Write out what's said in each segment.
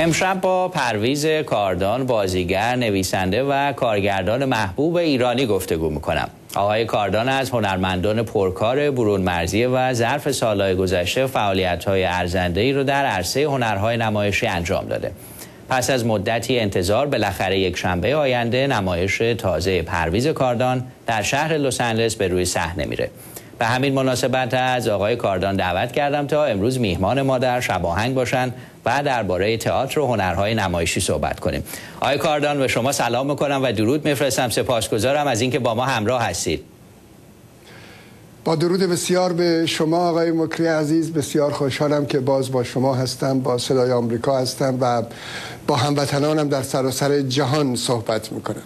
امشب با پرویز کاردان، بازیگر، نویسنده و کارگردان محبوب ایرانی گفتگو میکنم. آقای کاردان از هنرمندان پرکار برون مرزی و ظرف سالهای گذشته فعالیت‌های ارزنده‌ای رو در عرصه هنرهای نمایشی انجام داده. پس از مدتی انتظار بالاخره یک شنبه آینده نمایش تازه پرویز کاردان در شهر لس‌آنجلس به روی صحنه میره. به همین مناسبت از آقای کاردان دعوت کردم تا امروز میهمان ما در شباهنگ باشن و درباره تئاتر و هنرهای نمایشی صحبت کنیم. آقای کاردان به شما سلام میکنم و درود میفرستم. سپاسگزارم از اینکه با ما همراه هستید. با درود بسیار به شما آقای مکری عزیز، بسیار خوشحالم که باز با شما هستم، با صدای آمریکا هستم و با هموطنانم در سراسر جهان صحبت میکنم.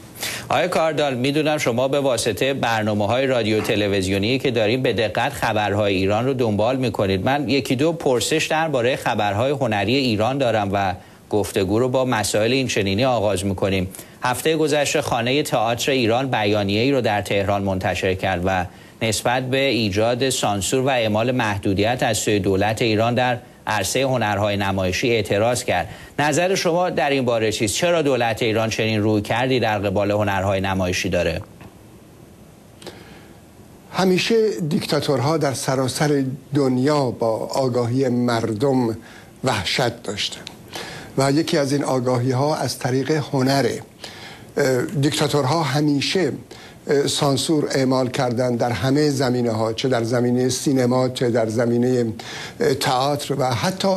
آقای کاردان، میدونم شما به واسطه برنامه‌های رادیو تلویزیونی که داریم به دقت خبرهای ایران رو دنبال میکنید. من یکی دو پرسش درباره خبرهای هنری ایران دارم و گفتگو رو با مسائل این چنینی آغاز میکنیم. هفته گذشته خانه تئاتر ایران بیانیه‌ای رو در تهران منتشر کرد و نسبت به ایجاد سانسور و اعمال محدودیت از سوی دولت ایران در عرصه هنرهای نمایشی اعتراض کرد. نظر شما در این باره چیست؟ چرا دولت ایران چنین روی کردی در قبال هنرهای نمایشی داره؟ همیشه دیکتاتورها در سراسر دنیا با آگاهی مردم وحشت داشتن و یکی از این آگاهی ها از طریق هنره. دیکتاتورها همیشه سانسور اعمال کردن در همه زمینه ها، چه در زمینه سینما، چه در زمینه تئاتر و حتی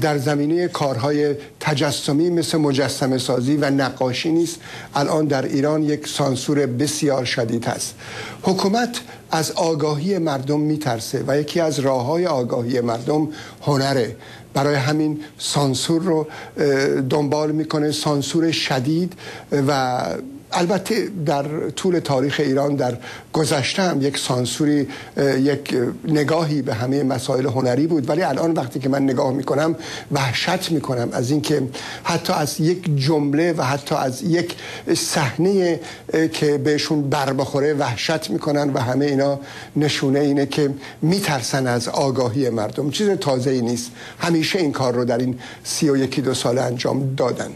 در زمینه کارهای تجسمی مثل مجسمه سازی و نقاشی نیست. الان در ایران یک سانسور بسیار شدید است. حکومت از آگاهی مردم میترسه و یکی از راههای آگاهی مردم هنره. برای همین سانسور رو دنبال میکنه، سانسور شدید. و البته در طول تاریخ ایران در گذشته هم یک سانسوری، یک نگاهی به همه مسائل هنری بود، ولی الان وقتی که من نگاه میکنم وحشت میکنم از اینکه حتی از یک جمله و حتی از یک صحنه که بهشون بربخوره وحشت میکنن و همه اینا نشونه اینه که میترسن از آگاهی مردم. چیز تازه‌ای نیست، همیشه این کار رو در این 31-32 ساله انجام دادن.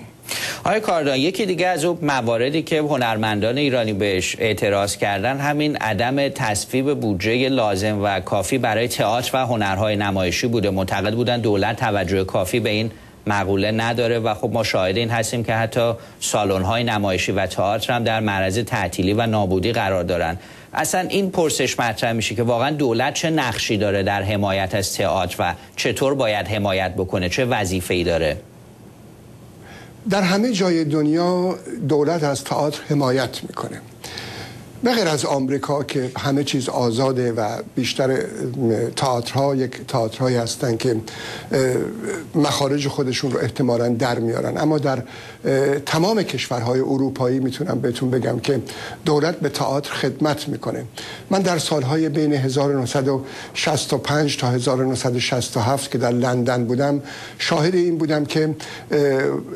آقای کاردان، یکی دیگه از اون مواردی که هنرمندان ایرانی بهش اعتراض کردن همین عدم تصویب بودجه لازم و کافی برای تئاتر و هنرهای نمایشی بوده. معتقد بودن دولت توجه کافی به این مقوله نداره و خب ما شاهد این هستیم که حتی سالن‌های نمایشی و تئاتر هم در معرض تعطیلی و نابودی قرار دارن. اصلا این پرسش مطرح میشه که واقعا دولت چه نقشی داره در حمایت از تئاتر و چطور باید حمایت بکنه، چه وظیفه‌ای داره؟ در همه جای دنیا دولت از تئاتر حمایت میکنه، به غیر از آمریکا که همه چیز آزاده و بیشتر تئاترها یک تئاترهایی هستن که مخارج خودشون رو احتمالاً در میارن. اما در تمام کشورهای اروپایی میتونم بهتون بگم که دولت به تئاتر خدمت میکنه. من در سالهای بین 1965 تا 1967 که در لندن بودم شاهد این بودم که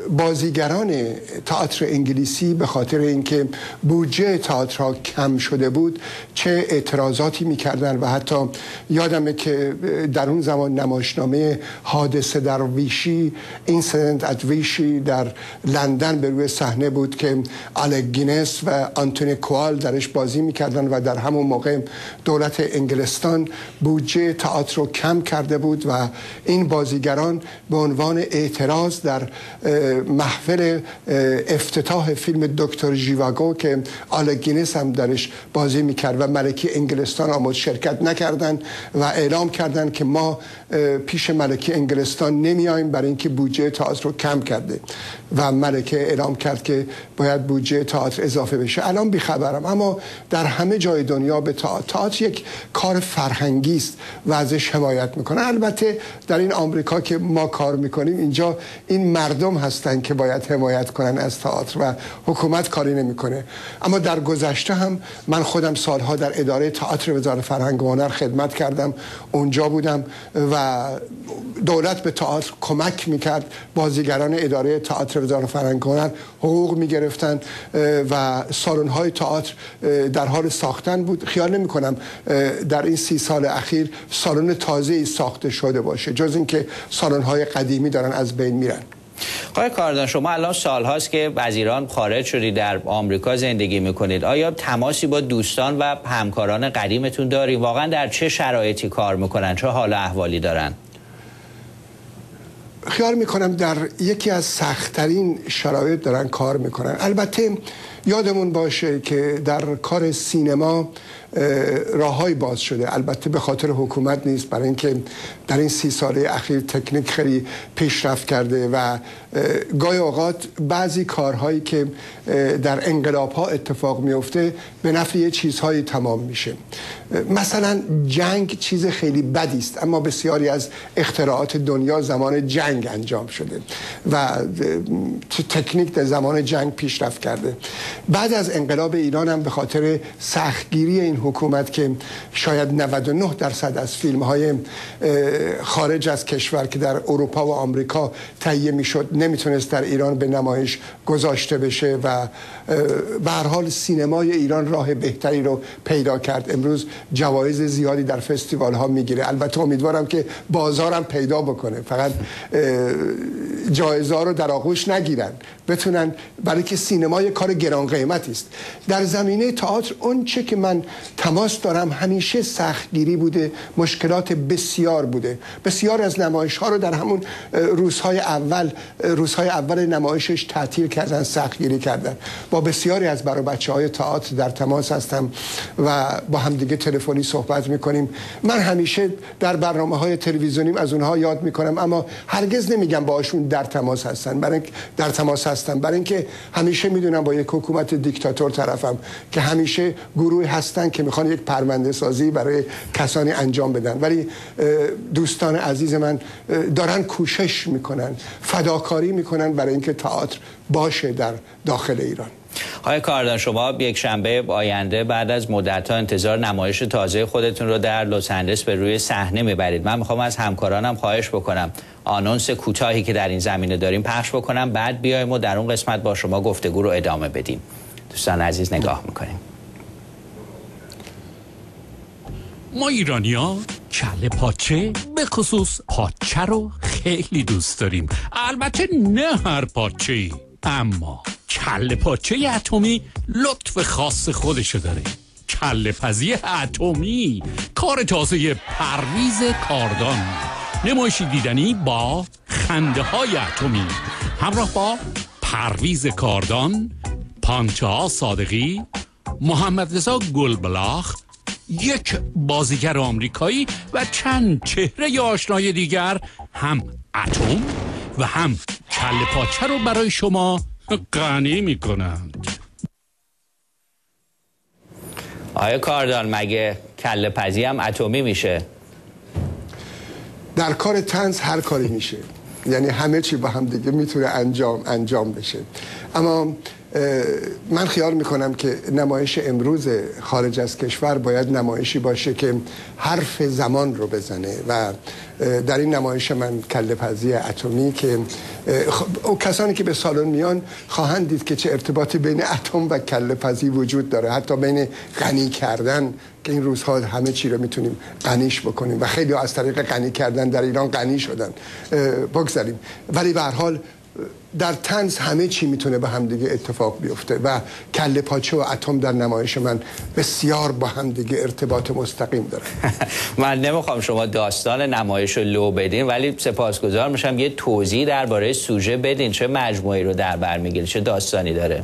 بازیگران تئاتر انگلیسی به خاطر اینکه بودجه تئاترها کم شده بود چه اعتراضاتی میکردن و حتی یادمه که در اون زمان نمایشنامه حادثه در ویشی، اینسیدنت ات ویشی، در لندن به روی صحنه بود که آلک گینس و آنتونی کوایل درش بازی میکردن و در همون موقع دولت انگلستان بودجه تئاتر رو کم کرده بود و این بازیگران به عنوان اعتراض در محفل افتتاح فیلم دکتر ژیواگو که آلک گینس هم درش بازی میکرد و ملکه انگلستان آمد شرکت نکردن و اعلام کردن که ما پیش ملکه انگلستان نمیایم برای اینکه بودجه تئاتر رو کم کرده و ملکه اعلام کرد که باید بودجه تئاتر اضافه بشه. الان بیخبرم، اما در همه جای دنیا به تئاتر یک کار فرهنگی است و ازش حمایت میکنه. البته در این آمریکا که ما کار میکنیم اینجا این مردم هستن که باید حمایت کنن از تئاتر و حکومت کاری نمیکنه. اما در گذشته هم من خودم سالها در اداره تئاتر وزارت فرهنگ و هنر خدمت کردم، اونجا بودم و دولت به تئاتر کمک میکرد. بازیگران اداره تئاتر وزارت فرهنگ و هنر حقوق میگرفتن و سالن‌های تئاتر در حال ساختن بود. خیال نمی‌کنم در این 30 سال اخیر سالن تازه‌ای ساخته شده باشه، جز اینکه سالن‌های قدیمی دارن از بین میرن. آقای کاردان، شما الان سالهاست که از ایران خارج شدید، در آمریکا زندگی میکنید. آیا تماسی با دوستان و همکاران قدیمتون دارید؟ واقعا در چه شرایطی کار میکنن؟ چه حال احوالی دارن؟ خیال میکنم در یکی از سختترین شرایط دارن کار میکنن. البته یادمون باشه که در کار سینما راههای باز شده، البته به خاطر حکومت نیست، برای اینکه در این 30 سال اخیر تکنیک خیلی پیشرفت کرده و گاهی اوقات بعضی کارهایی که در انقلاب‌ها اتفاق میفته به نفع چیزهایی تمام میشه. مثلا جنگ چیز خیلی بدی است، اما بسیاری از اختراعات دنیا زمان جنگ انجام شده و تکنیک در زمان جنگ پیشرفت کرده. بعد از انقلاب ایران هم به خاطر سختگیری این حکومت که شاید 99% از فیلم‌های خارج از کشور که در اروپا و آمریکا تهیه میشد نمیتونست در ایران به نمایش گذاشته بشه و به هر حال سینمای ایران راه بهتری رو پیدا کرد. امروز جوایز زیادی در فستیوال ها میگیره، البته امیدوارم که بازارم پیدا بکنه، فقط جایزه ها رو در آغوش نگیرن، بتونن، برای که سینما یک کار گران قیمتی است. در زمینه تئاتر اون چه که من تماس دارم همیشه سختگیری بوده، مشکلات بسیار بوده. بسیار از نمایش ها رو در همون روزهای اول نمایشش تعطیل کردن، سختگیری کردن. با بسیاری از بچه‌های تئاتر در تماس هستم و با همدیگه تلفنی صحبت میکنیم. من همیشه در برنامه‌های تلویزیونیم از اونها یاد میکنم، اما هرگز نمیگم باشون در تماس هستن، برای در تماس هستم، برای اینکه همیشه میدونم با یک حکومت دیکتاتور طرفم که همیشه گروه هستن که میخوان یک پرونده سازی برای کسانی انجام بدن. ولی دوستان عزیز من دارن کوشش میکنن، فداکاری میکنن برای اینکه تئاتر باشه در داخل ایران. آقای کاردان، شما یک شنبه آینده بعد از مدت‌ها انتظار نمایش تازه خودتون رو در لس آنجلس به روی صحنه میبرید. من میخوام از همکارانم خواهش بکنم آنونس کوتاهی که در این زمینه داریم پخش بکنم، بعد بیایم و در اون قسمت با شما گفتگو رو ادامه بدیم. دوستان عزیز نگاه میکنیم. ما ایرانی‌ها کله پاچه، به خصوص پاچه رو خیلی دوست داریم. البته نه هر پاچه‌ای، اما کله پاچه اتمی لطف خاص خودشو داره. کله پزی اتمی، کار تازه پرویز کاردان، نمایشی دیدنی با خنده های اتمی، همراه با پرویز کاردان، پانچه صادقی، محمد رضا گلبلاخ، یک بازیگر آمریکایی و چند چهره آشنای دیگر، هم اتم و هم کله پاچه رو برای شما قانع میکنند. آیا کاردان، مگه کله پزی هم اتمی میشه؟ در کار طنز هر کاری میشه، یعنی همه چی با هم دیگه میتونه انجام بشه. اما من خیال میکنم که نمایش امروز خارج از کشور باید نمایشی باشه که حرف زمان رو بزنه و در این نمایش من کله پزی اتمی که کسانی که به سالن میان خواهند دید که چه ارتباطی بین اتم و کله پزی وجود داره، حتی بین غنی کردن که این روزها همه چی رو میتونیم غنیش بکنیم و خیلی از طریق غنی کردن در ایران غنی شدن، بگذاریم. ولی به هر حال در طنز همه چی میتونه به همدیگه اتفاق بیفته و کله پاچه و اتم در نمایش من بسیار با همدیگه ارتباط مستقیم داره. من نمیخوام شما داستان نمایش رو لو بدین، ولی سپاسگزار میشم یه توضیح درباره سوژه بدین. چه مجموعی رو در بر میگیره؟ چه داستانی داره؟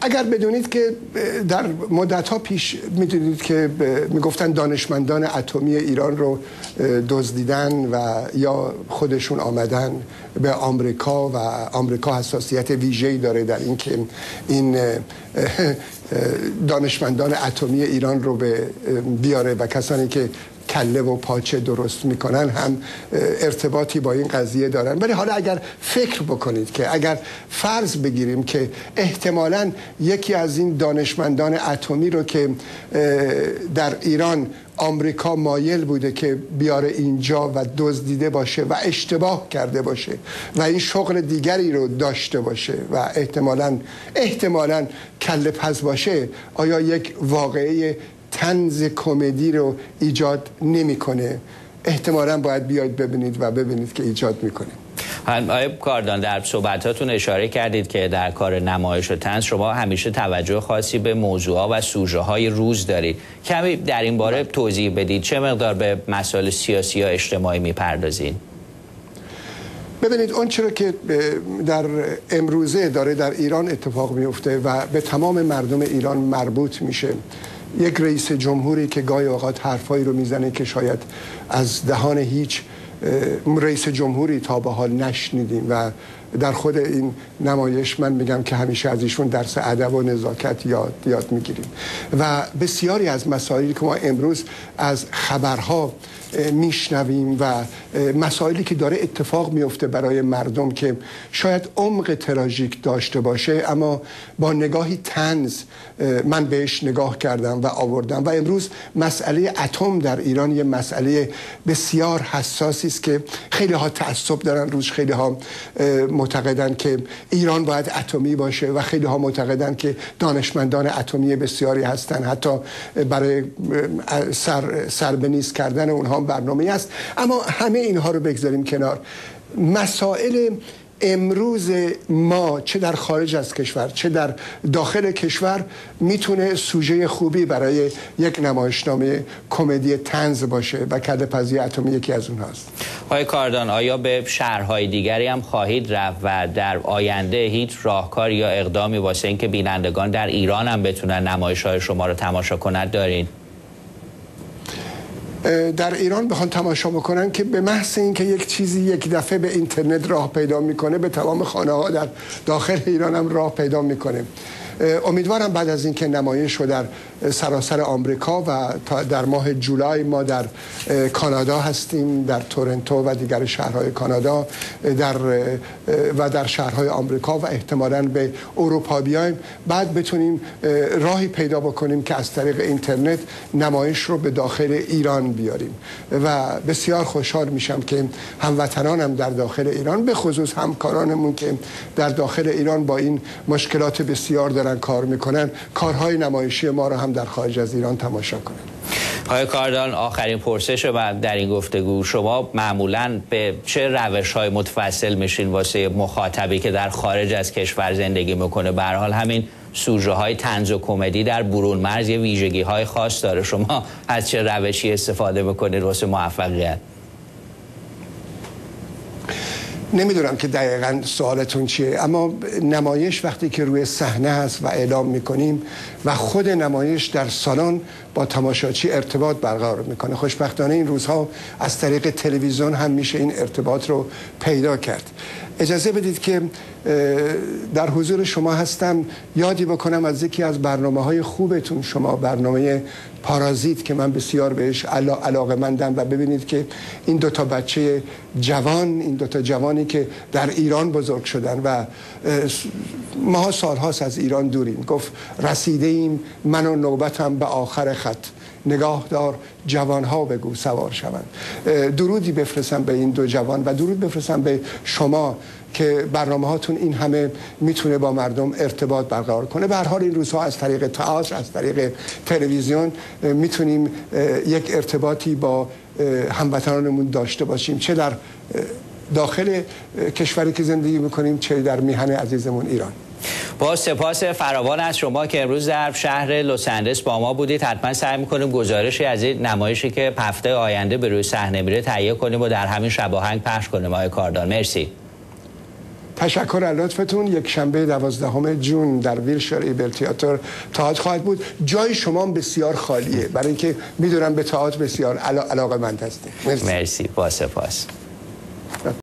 اگر بدونید که در مدت‌ها پیش میدونید که میگفتن دانشمندان اتمی ایران رو دزدیدن و یا خودشون آمدن به آمریکا و آمریکا حساسیت ویژه‌ای داره در اینکه این دانشمندان اتمی ایران رو بیاره و کسانی که کله و پاچه درست میکنن هم ارتباطی با این قضیه دارن. ولی حالا اگر فکر بکنید که اگر فرض بگیریم که احتمالاً یکی از این دانشمندان اتمی رو که در ایران آمریکا مایل بوده که بیاره اینجا و دزدیده باشه و اشتباه کرده باشه و این شغل دیگری رو داشته باشه و احتمالاً کله پز باشه، آیا یک واقعه طنز کمدی رو ایجاد نمیکنه؟ احتمالاً باید بیاید ببینید و ببینید که ایجاد میکنه. آقای کاردان، در صحبتاتون اشاره کردید که در کار نمایش و طنز شما همیشه توجه خاصی به موضوعها و سوژه های روز دارید. کمی در این باره توضیح بدید، چه مقدار به مسائل سیاسی یا اجتماعی میپردازید؟ ببینید، آنچه را که در امروزه داره در ایران اتفاق میفته و به تمام مردم ایران مربوط میشه، یک رئیس جمهوری که گاهی اوقات حرفایی رو میزنه که شاید از دهان هیچ رئیس جمهوری تا به حال نشنیدیم و در خود این نمایش من میگم که همیشه از ایشون درس ادب و نزاکت یاد میگیریم و بسیاری از مسائلی که ما امروز از خبرها میشنویم و مسائلی که داره اتفاق میفته برای مردم که شاید عمق تراژیک داشته باشه، اما با نگاهی طنز من بهش نگاه کردم و آوردم و امروز مسئله اتم در ایران یه مسئله بسیار حساسی است که خیلی ها تعصب دارن روش، خیلی ها معتقدن که ایران باید اتمی باشه و خیلی ها معتقدن که دانشمندان اتمی بسیاری هستن، حتی برای سربنیز کردن اونها برنامه‌ای است. اما همه اینها رو بگذاریم کنار، مسائل امروز ما چه در خارج از کشور چه در داخل کشور میتونه سوژه خوبی برای یک نمایشنامه کمدی طنز باشه و کله پزی اتمی یکی از اونهاست. آقای کاردان، آیا به شهرهای دیگری هم خواهید رفت و در آینده هیچ راهکار یا اقدامی واسه اینکه بینندگان در ایران هم بتونن نمایش‌های شما رو تماشا کنند دارین؟ در ایران بخوان تماشا بکنن که به محض اینکه یک چیزی یک دفعه به اینترنت راه پیدا میکنه به تمام خانه ها در داخل ایران هم راه پیدا میکنه. امیدوارم بعد از اینکه نمایش رو در سراسر آمریکا و در ماه جولای ما در کانادا هستیم، در تورنتو و دیگر شهرهای کانادا و در شهرهای آمریکا و احتمالاً به اروپا بیایم، بعد بتونیم راهی پیدا بکنیم که از طریق اینترنت نمایش رو به داخل ایران بیاریم و بسیار خوشحال میشم که هموطنانم در داخل ایران، به خصوص همکارانمون که در داخل ایران با این مشکلات بسیار دارن کار میکنن، کارهای نمایشی ما رو هم در خارج از ایران تماشا کنن. آقای کاردان، آخرین پرسش بعد در این گفتگو، شما معمولاً به چه روش‌های متفصل میشین واسه مخاطبی که در خارج از کشور زندگی میکنه؟ به هر حال همین سوژه‌های طنز و کمدی در برون مرز یه ویژگی‌های خاص داره، شما از چه روشی استفاده میکنید واسه موفقیت؟ نمیدونم که دقیقاً سوالتون چیه، اما نمایش وقتی که روی صحنه هست و اعلام میکنیم و خود نمایش در سالن با تماشاچی ارتباط برقرار میکنه. خوشبختانه این روزها از طریق تلویزیون هم میشه این ارتباط رو پیدا کرد. اجازه بدید که در حضور شما هستم یادی بکنم از یکی از برنامه‌های خوبتون، شما برنامه پارازیت که من بسیار بهش علاقه‌مندم و ببینید که این دوتا بچه جوان، این دوتا جوانی که در ایران بزرگ شدن و ماها سالهاست از ایران دوریم، گفت رسیده ایم من و نوبتم به آخر خط، نگاه دار جوانها بگو سوار شوند. درودی بفرستم به این دو جوان و درود بفرستم به شما که برنامه هاتون این همه میتونه با مردم ارتباط برقرار کنه. به هر حال این روزها از طریق تئاتر، از طریق تلویزیون میتونیم یک ارتباطی با هموطنانمون داشته باشیم، چه در داخل کشوری که زندگی میکنیم چه در میهن عزیزمون ایران. با سپاس فراوان از شما که امروز در شهر لس آنجلس با ما بودید. حتما سعی میکنیم گزارشی از این نمایشی که هفته آینده به روی صحنه میره تهیه کنیم و در همین شباهنگ پخش کنیم. آقای کاردان، مرسی. تشکر از لطفتون. یک شنبه 12 جون در ویلشر ایبل تئاتر تئاتر خواهد بود. جای شما بسیار خالیه برای اینکه میدونم به تئاتر بسیار علاقه‌مند هستید. مرسی. با سپاس.